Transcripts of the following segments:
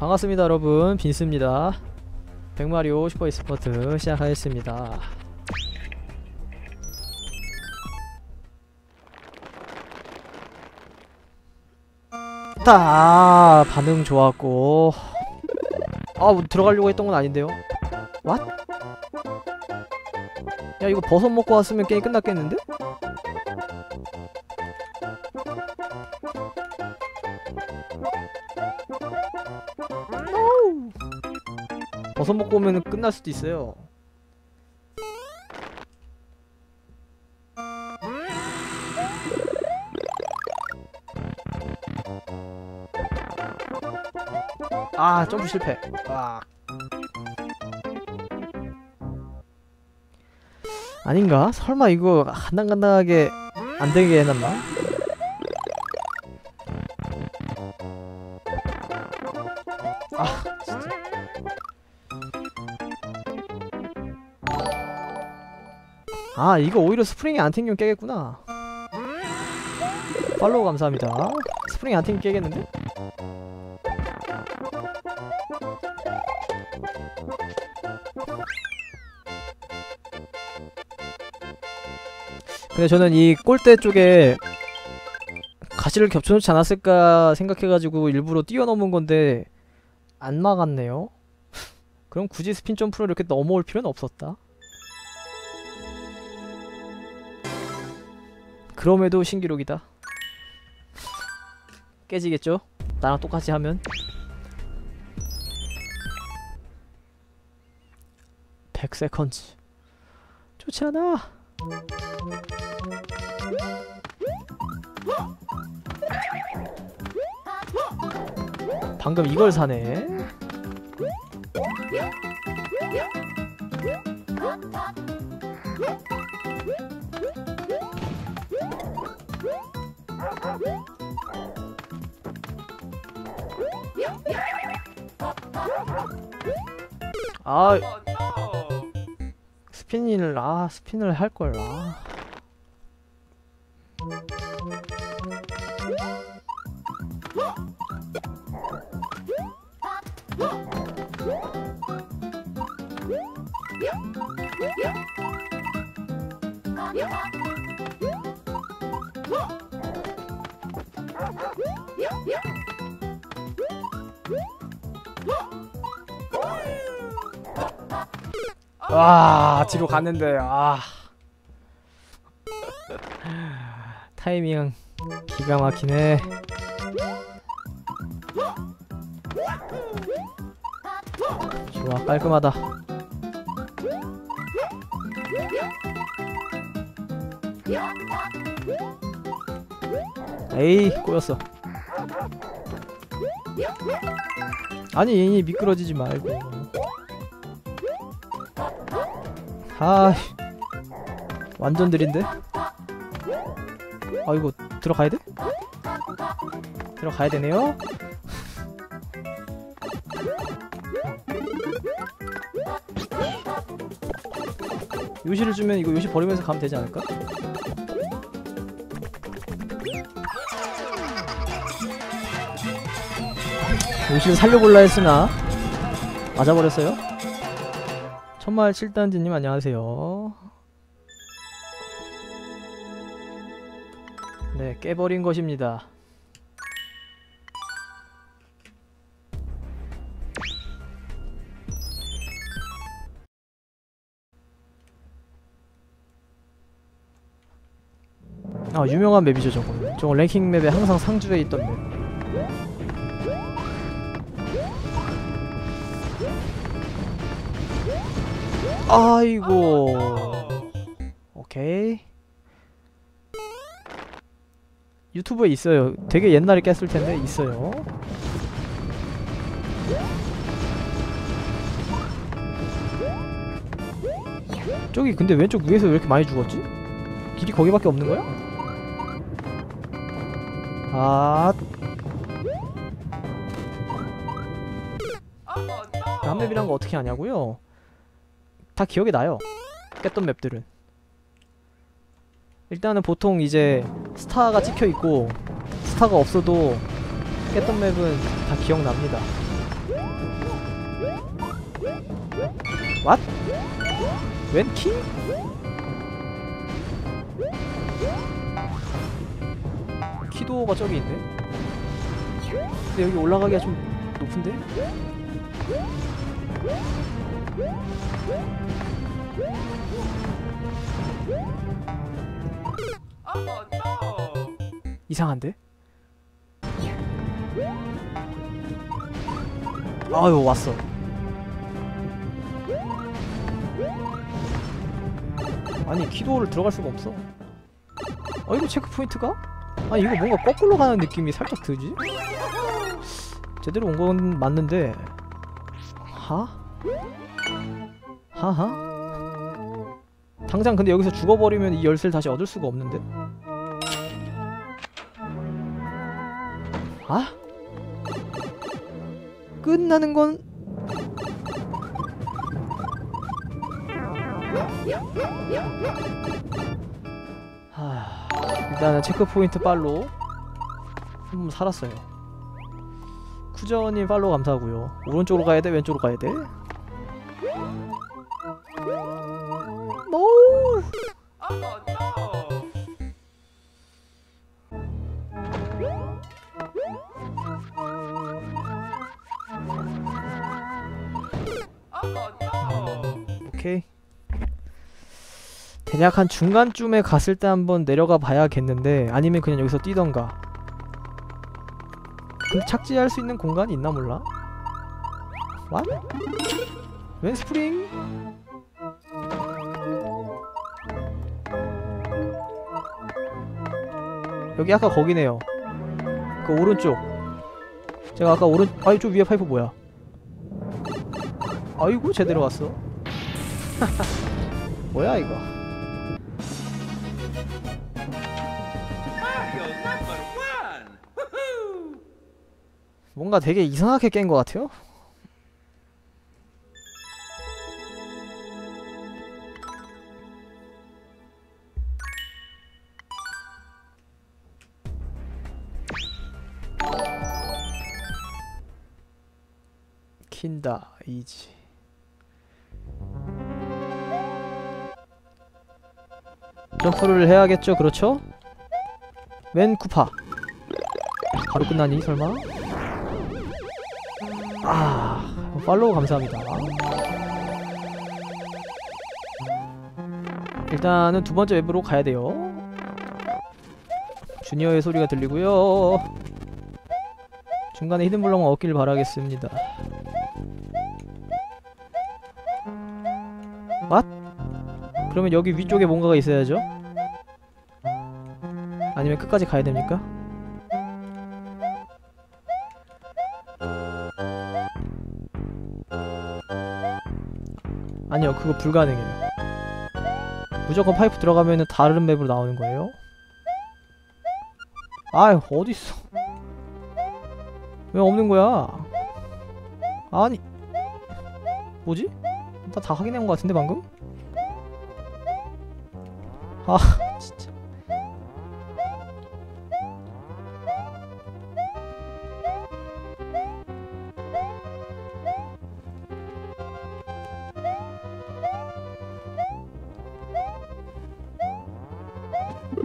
반갑습니다 여러분, 빈스입니다. 백마리오 슈퍼엑스퍼트 시작하겠습니다. 아, 반응 좋았고, 아, 뭐 들어가려고 했던 건 아닌데요? 왓? 야, 이거 버섯 먹고 왔으면 게임 끝났겠는데? 버섯 먹고 오면 끝날 수도 있어요. 아, 점프 실패. 아. 아닌가? 설마 이거 간당간당하게 안되게 해놨나? 아, 진짜. 아, 이거 오히려 스프링이 안 튕기면 깨겠구나. 팔로우 감사합니다. 스프링이 안 튕기면 깨겠는데? 근데 저는 이 골대 쪽에 가시를 겹쳐놓지 않았을까 생각해가지고 일부러 뛰어넘은 건데 안 막았네요. 그럼 굳이 스핀 점프로 이렇게 넘어올 필요는 없었다. 그럼에도 신기록이다. 깨지겠죠? 나랑 똑같이 하면. 100세컨즈 좋지 않아. 방금 이걸 사네. 아, 스핀을, 아, 스핀을 할걸. 아. 와, 뒤로 갔는데, 아. 타이밍 기가 막히네. 좋아, 깔끔하다. 에이, 꼬였어. 아니, 미끄러지지 말고. 아, 완전 느린데? 아, 이거 들어가야 돼? 들어가야 되네요? 요시를 주면 이거 요시 버리면서 가면 되지 않을까? 요시를 살려볼라 했으나 맞아버렸어요? 천마을 7단지님 안녕하세요. 네, 깨버린 것입니다. 아, 유명한 맵이죠 저거. 저거 랭킹 맵에 항상 상주에 있던 맵. 아이고, 오케이. 유튜브에 있어요. 되게 옛날에 깼을 텐데 있어요. 저기 근데 왼쪽 위에서 왜 이렇게 많이 죽었지? 길이 거기밖에 없는 거야? 아, 한 맵이란 거 어떻게 아냐고요? 다 기억이 나요, 깼던 맵들은. 일단은 보통 이제 스타가 찍혀있고 스타가 없어도 깼던 맵은 다 기억납니다. What? When king? 키도가 저기 있네. 근데 여기 올라가기가 좀 높은데? 이상한데? 아유, 왔어. 아니, 기도를 들어갈 수가 없어. 아, 이거 체크포인트가? 아, 이거 뭔가 거꾸로 가는 느낌이 살짝 들지? 제대로 온 건 맞는데. 하? 하하? 당장 근데 여기서 죽어버리면 이 열쇠를 다시 얻을 수가 없는데? 아? 끝나는 건 일단은 체크포인트 팔로우 한번 살았어요. 쿠저님 팔로우 감사하고요. 오른쪽으로 가야 돼? 왼쪽으로 가야 돼? 노우! 오케이. 대략 한 중간쯤에 갔을 때 한번 내려가 봐야겠는데, 아니면 그냥 여기서 뛰던가. 근데 착지할 수 있는 공간이 있나 몰라? 왓? 웬 스프링? 여기 아까 거기네요. 그 오른쪽. 제가 아까 아이 저 위에 파이프 뭐야? 아이고 제대로 왔어. 뭐야 이거? 뭔가 되게 이상하게 깬 것 같아요? 킨다 이지. 점프를 해야겠죠? 그렇죠? 웬 쿠파 바로 끝나니? 설마? 아... 팔로우 감사합니다. 일단은 두번째 웹으로 가야돼요. 주니어의 소리가 들리고요. 중간에 히든블럭만 얻길 바라겠습니다. 왓? 그러면 여기 위쪽에 뭔가가 있어야죠? 아니면 끝까지 가야 됩니까? 아니요, 그거 불가능해요. 무조건 파이프 들어가면은 다른 맵으로 나오는 거예요? 아유, 어딨어? 왜 없는 거야? 아니... 뭐지? 나 다 확인한 거 같은데, 방금? 아, 진짜.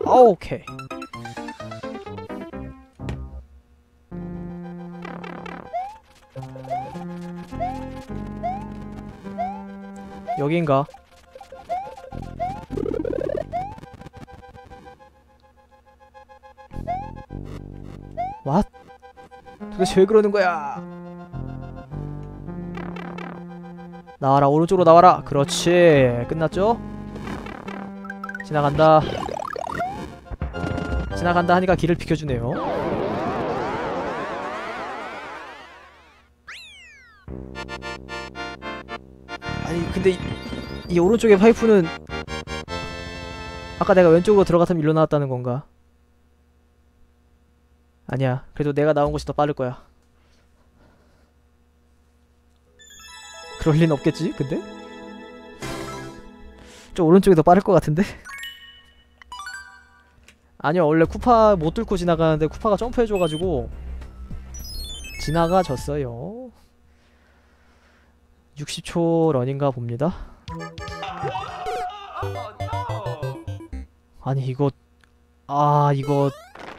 오케이. 여긴가? 왓? 도대체 왜 그러는 거야? 나와라, 오른쪽으로 나와라. 그렇지. 끝났죠? 지나간다. 지나간다 하니까 길을 비켜주네요. 아니 근데 이 오른쪽의 파이프는 아까 내가 왼쪽으로 들어갔으면 일로 나왔다는 건가? 아니야. 그래도 내가 나온 곳이 더 빠를 거야. 그럴 리는 없겠지? 근데? 좀 오른쪽이 더 빠를 것 같은데? 아니요. 원래 쿠파 못 뚫고 지나가는데 쿠파가 점프해줘가지고 지나가졌어요. 60초 런인가 봅니다. 아니 이거 이거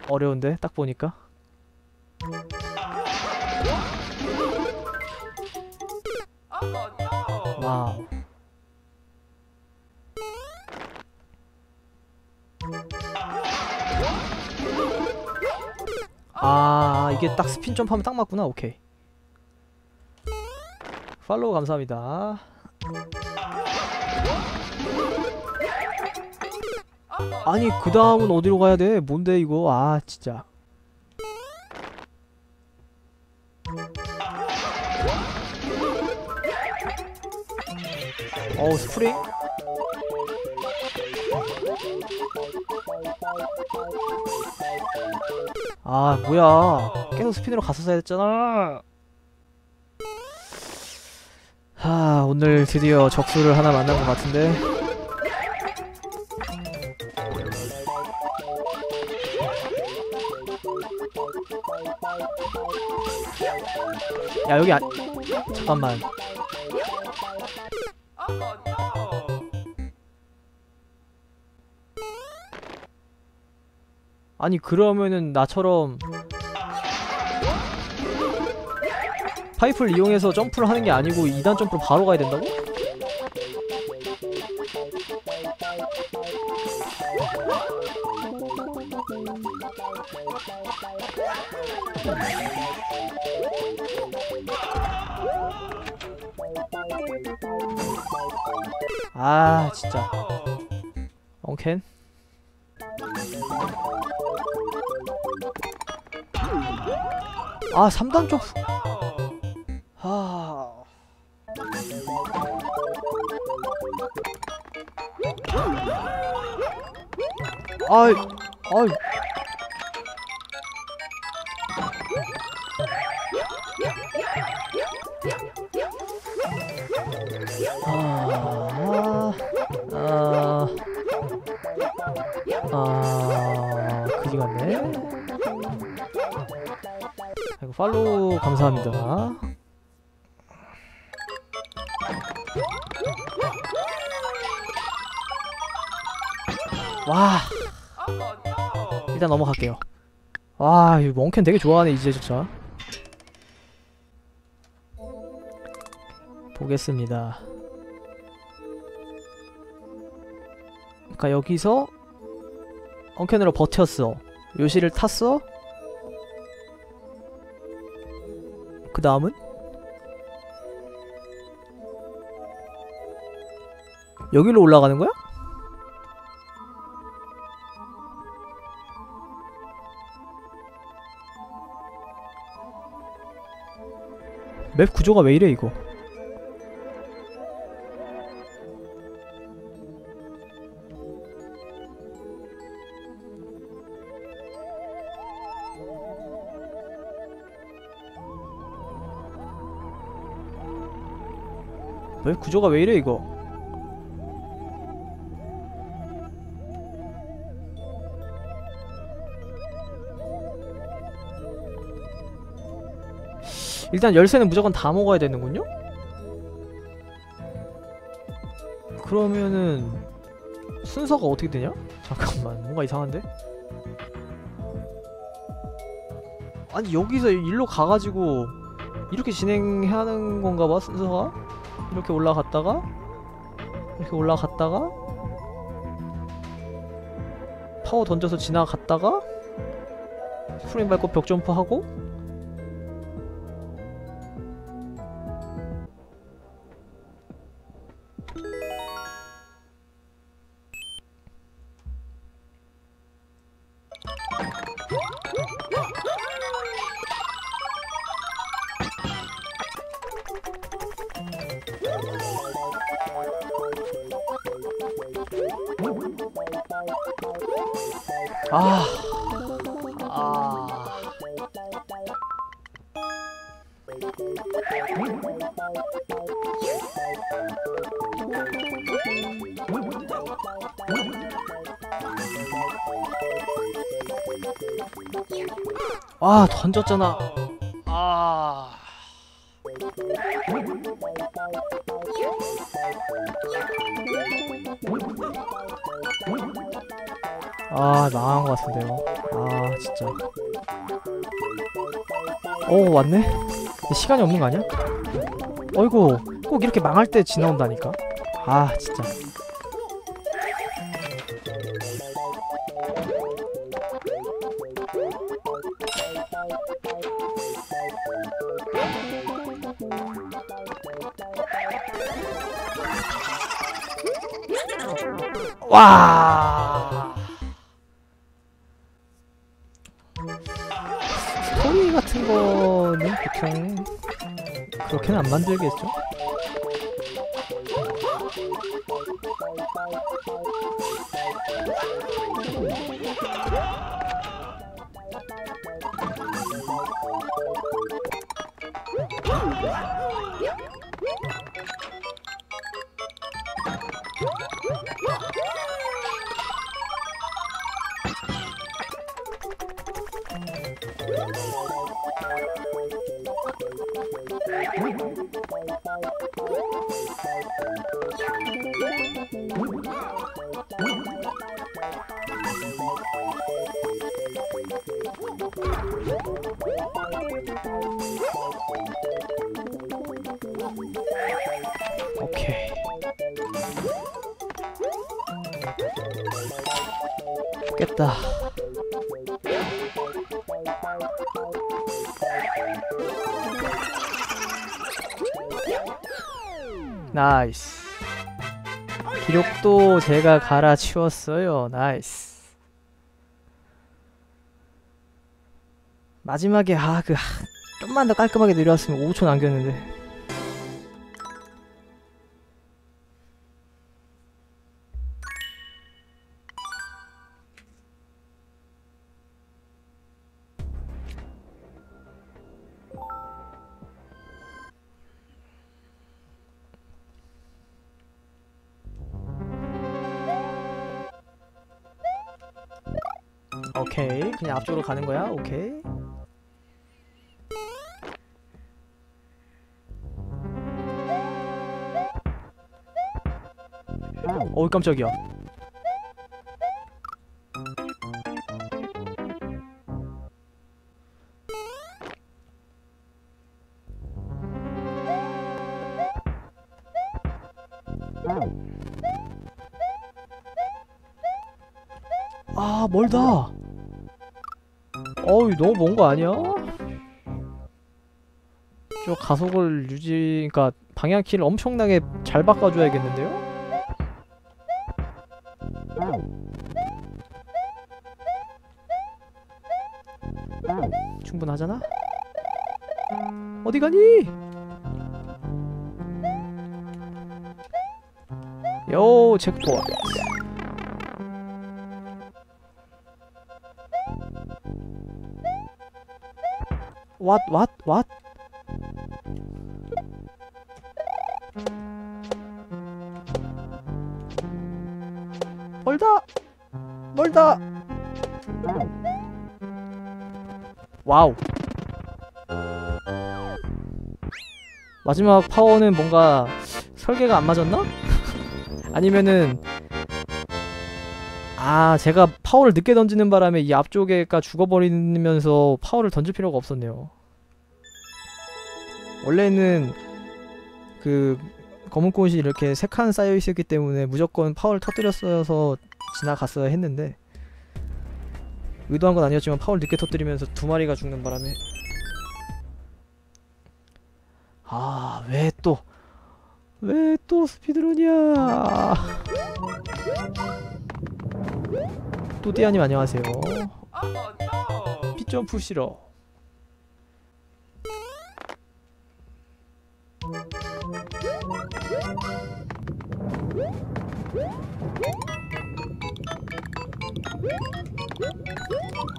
어려운데 딱 보니까. 와우. 이게 딱 스핀 점프하면 딱 맞구나. 오케이. 팔로우 감사합니다. 아니 그 다음은 어디로 가야 돼? 뭔데 이거? 아 진짜. 어우 스프링? 아 뭐야, 계속 스핀으로 갔었어야 했잖아. 하, 오늘 드디어 적수를 하나 만난 것 같은데. 야 여기 안.. 잠깐만. 아니 그러면은 나처럼 파이프를 이용해서 점프를 하는게 아니고 2단 점프로 바로 가야 된다고? 아 진짜 엉켄? 아 3단 점프. 아이 그지 같네. 아이고 팔로우 감사합니다. 와 일단 넘어갈게요. 와 이 멍캔 되게 좋아하네 이제 진짜. 보겠습니다. 그니까 여기서 엉켄으로 버텼어. 요시를 탔어. 그 다음은? 여기로 올라가는 거야? 맵 구조가 왜 이래 이거? 왜 구조가 왜 이래 이거? 일단 열쇠는 무조건 다 먹어야 되는군요? 그러면은 순서가 어떻게 되냐? 잠깐만 뭔가 이상한데? 아니 여기서 일로 가가지고 이렇게 진행하는 건가 봐 순서가? 이렇게 올라갔다가 이렇게 올라갔다가 파워 던져서 지나갔다가 스프링 밟고 벽 점프하고. 아 던졌잖아. 아, 망한 것 같은데요. 아, 진짜. 오, 왔네? 시간이 없는 거 아니야? 어이구, 꼭 이렇게 망할 때 지나온다니까. 아, 진짜. 와, 스토리 같은 거는 보통 그렇게는 안 만들겠죠? 오케이. 좋겠다. 나이스. 기록도 제가 갈아치웠어요. 나이스. 마지막에 좀만 더 깔끔하게 내려왔으면 5초 남겼는데. 오케이, 그냥 앞쪽으로 가는 거야? 오케이. 어우, 깜짝이야. 아, 멀다. 어이, 너무 먼 거 아니야? 저 가속을 유지, 그니까 방향키를 엄청나게 잘 바꿔줘야겠는데요? 충분하잖아? 어디 가니? 요, 체크포인트. 왓? 멀다! 와우! 마지막 파워는 뭔가 설계가 안 맞았나? 아니면은 제가 파워를 늦게 던지는 바람에 이 앞쪽에가 죽어버리면서 파워를 던질 필요가 없었네요. 원래는 그 검은 꽃이 이렇게 세 칸 쌓여있었기 때문에 무조건 파워를 터뜨렸어서 지나갔어야 했는데, 의도한 건 아니었지만 파워를 늦게 터뜨리면서 두 마리가 죽는 바람에. 아, 왜 또 스피드런이야. 또띠아님 안녕하세요. 핏점프 싫어.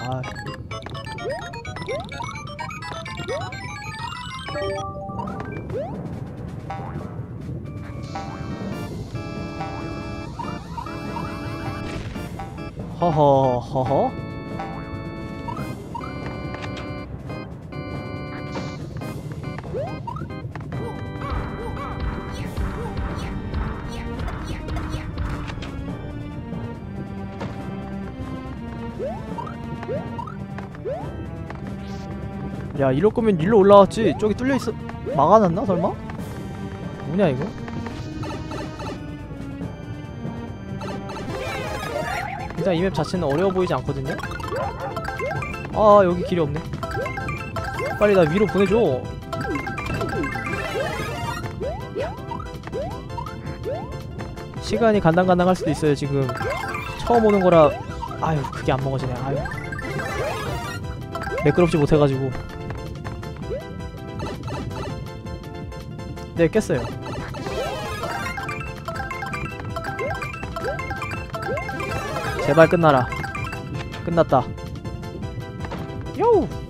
아. 허허허허. 야, 이럴 거면 일로 올라왔지. 저기 뚫려있어. 막아놨나 설마? 뭐냐 이거? 일단 이 맵 자체는 어려워 보이지 않거든요? 아, 여기 길이 없네. 빨리 나 위로 보내줘. 시간이 간당간당할 수도 있어요. 지금 처음 오는 거라. 아유, 그게 안 먹어지네. 아유, 매끄럽지 못해가지고. 네, 깼어요. 제발 끝나라. 끝났다. 요우.